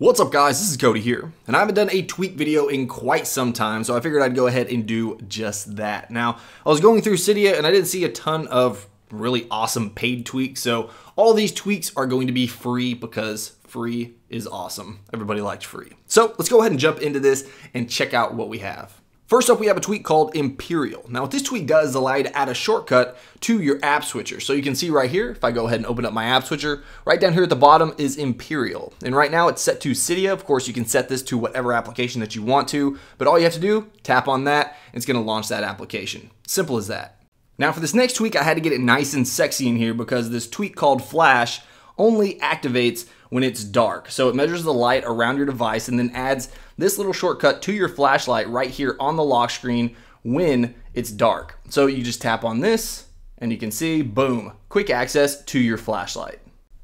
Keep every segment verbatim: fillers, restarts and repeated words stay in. What's up guys, this is Cody here, and I haven't done a tweak video in quite some time, so I figured I'd go ahead and do just that. Now, I was going through Cydia and I didn't see a ton of really awesome paid tweaks, so all these tweaks are going to be free because free is awesome. Everybody likes free. So let's go ahead and jump into this and check out what we have. First up, we have a tweak called Imperial. Now what this tweak does is allow you to add a shortcut to your app switcher. So you can see right here, if I go ahead and open up my app switcher, right down here at the bottom is Imperial. And right now it's set to Cydia. Of course, you can set this to whatever application that you want to, but all you have to do, tap on that, and it's gonna launch that application. Simple as that. Now for this next tweak, I had to get it nice and sexy in here because this tweak called Flash only activates when it's dark. So it measures the light around your device and then adds this little shortcut to your flashlight right here on the lock screen when it's dark. So you just tap on this and you can see, boom, quick access to your flashlight.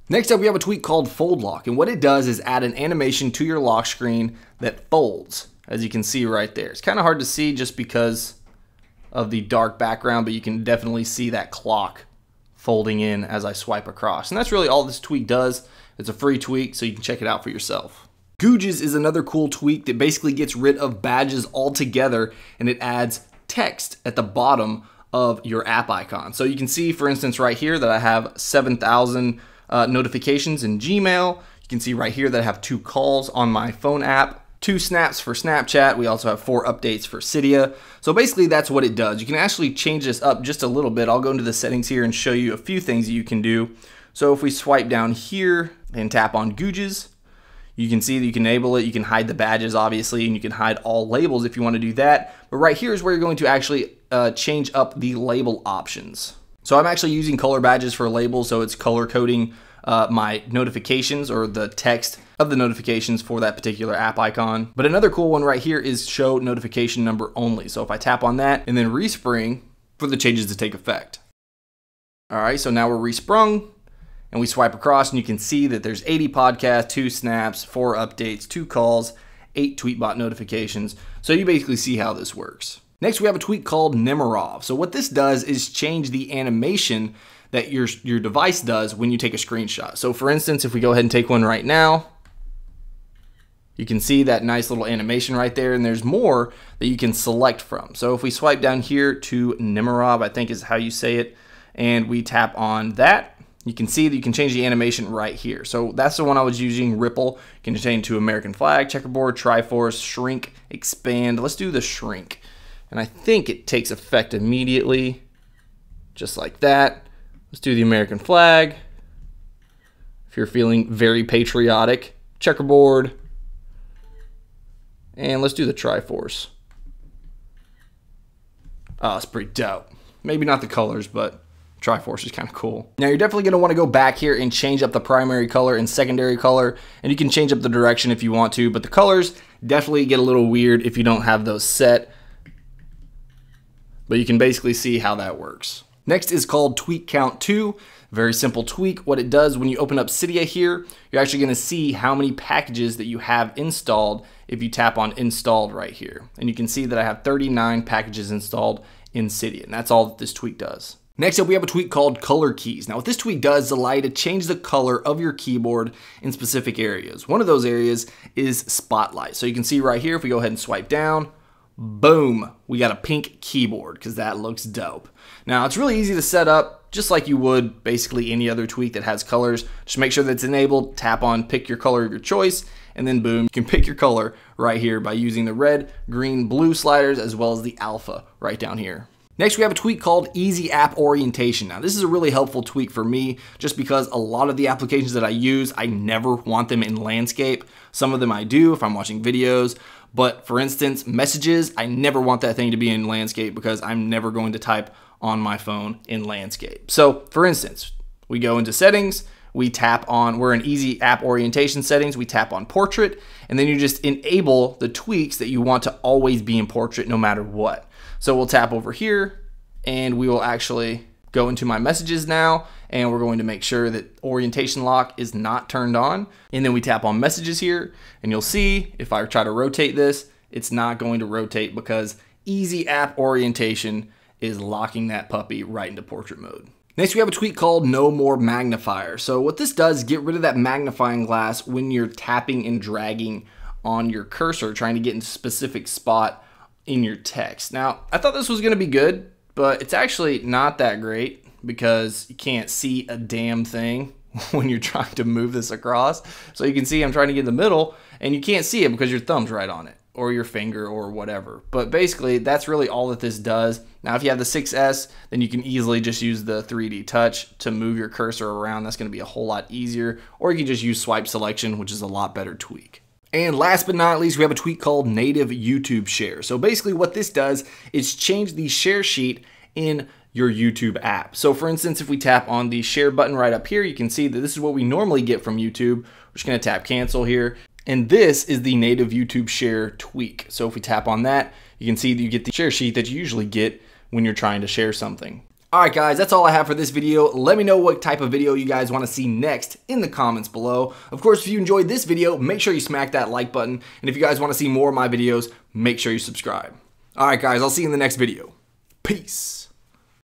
Next up, we have a tweak called Fold Lock. And what it does is add an animation to your lock screen that folds, as you can see right there. It's kind of hard to see just because of the dark background, but you can definitely see that clock folding in as I swipe across. And that's really all this tweak does. It's a free tweak, so you can check it out for yourself. Gouges is another cool tweak that basically gets rid of badges altogether, and it adds text at the bottom of your app icon. So you can see, for instance, right here that I have seven thousand uh, notifications in Gmail. You can see right here that I have two calls on my phone app, two snaps for Snapchat. We also have four updates for Cydia. So basically that's what it does. You can actually change this up just a little bit. I'll go into the settings here and show you a few things that you can do. So if we swipe down here and tap on Gouges, you can see that you can enable it. You can hide the badges, obviously, and you can hide all labels if you want to do that. But right here is where you're going to actually uh, change up the label options. So I'm actually using color badges for labels, so it's color coding Uh, my notifications or the text of the notifications for that particular app icon. But another cool one right here is show notification number only. So if I tap on that and then respring for the changes to take effect. All right, so now we're resprung and we swipe across and you can see that there's eighty podcasts, two snaps, four updates, two calls, eight Tweetbot notifications. So you basically see how this works. Next, we have a tweak called Nimerov. So what this does is change the animation that your, your device does when you take a screenshot. So for instance, if we go ahead and take one right now, you can see that nice little animation right there, and there's more that you can select from. So if we swipe down here to Nimerov, I think is how you say it, and we tap on that, you can see that you can change the animation right here. So that's the one I was using, Ripple. You can change to American flag, checkerboard, Triforce, shrink, expand. Let's do the shrink. And I think it takes effect immediately, just like that. Let's do the American flag. If you're feeling very patriotic, checkerboard. And let's do the Triforce. Oh, it's pretty dope. Maybe not the colors, but Triforce is kind of cool. Now you're definitely gonna wanna go back here and change up the primary color and secondary color, and you can change up the direction if you want to, but the colors definitely get a little weird if you don't have those set. But you can basically see how that works. Next is called Tweak Count two, very simple tweak. What it does when you open up Cydia here, you're actually gonna see how many packages that you have installed if you tap on installed right here. And you can see that I have thirty-nine packages installed in Cydia, and that's all that this tweak does. Next up, we have a tweak called color keys. Now what this tweak does is allow you to change the color of your keyboard in specific areas. One of those areas is spotlight. So you can see right here, if we go ahead and swipe down, boom, we got a pink keyboard because that looks dope. Now it's really easy to set up just like you would basically any other tweak that has colors. Just make sure that it's enabled, tap on pick your color of your choice, and then boom, you can pick your color right here by using the red, green, blue sliders as well as the alpha right down here. Next, we have a tweak called Easy App Orientation. Now, this is a really helpful tweak for me just because a lot of the applications that I use, I never want them in landscape. Some of them I do if I'm watching videos, but for instance, messages, I never want that thing to be in landscape because I'm never going to type on my phone in landscape. So for instance, we go into settings, we tap on, we're in Easy App Orientation settings, we tap on portrait, and then you just enable the tweaks that you want to always be in portrait no matter what. So we'll tap over here and we will actually go into my messages now, and we're going to make sure that orientation lock is not turned on. And then we tap on messages here, and you'll see if I try to rotate this, it's not going to rotate because Easy App Orientation is locking that puppy right into portrait mode. Next, we have a tweak called No More Magnifier. So what this does, get rid of that magnifying glass when you're tapping and dragging on your cursor, trying to get in a specific spot in your text. Now, I thought this was gonna be good, but it's actually not that great because you can't see a damn thing when you're trying to move this across. So you can see I'm trying to get in the middle and you can't see it because your thumb's right on it or your finger or whatever. But basically that's really all that this does. Now, if you have the six S, then you can easily just use the three D touch to move your cursor around. That's gonna be a whole lot easier. Or you can just use swipe selection, which is a lot better tweak. And last but not least, we have a tweak called Native YouTube Share. So basically what this does is change the share sheet in your YouTube app. So for instance, if we tap on the share button right up here, you can see that this is what we normally get from YouTube. We're just gonna tap cancel here. And this is the Native YouTube Share tweak. So if we tap on that, you can see that you get the share sheet that you usually get when you're trying to share something. All right, guys, that's all I have for this video. Let me know what type of video you guys want to see next in the comments below. Of course, if you enjoyed this video, make sure you smack that like button. And if you guys want to see more of my videos, make sure you subscribe. All right, guys, I'll see you in the next video. Peace.